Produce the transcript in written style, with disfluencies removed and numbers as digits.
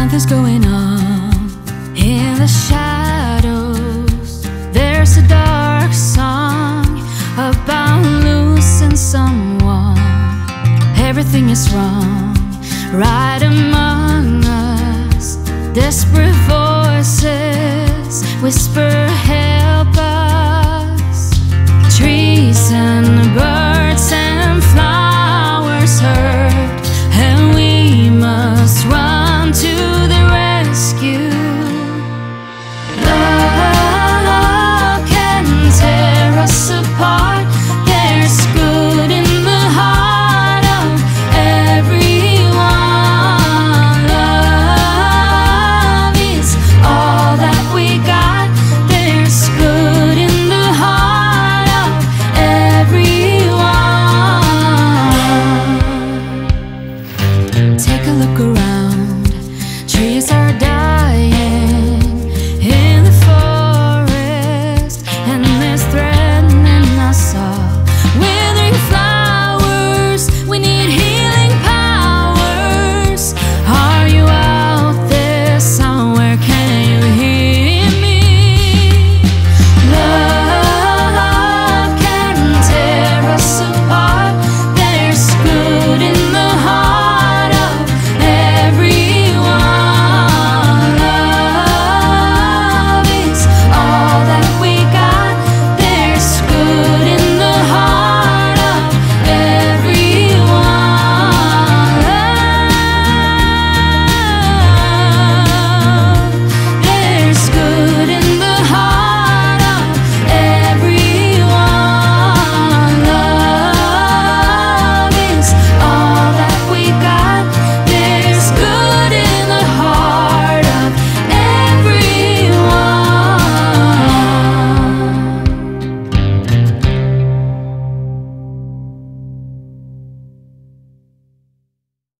Something's going on in the shadows. There's a dark song about losing someone. Everything is wrong right among us. Desperate voices whisper, help us. Trees and birds and flowers hurt, and we must run to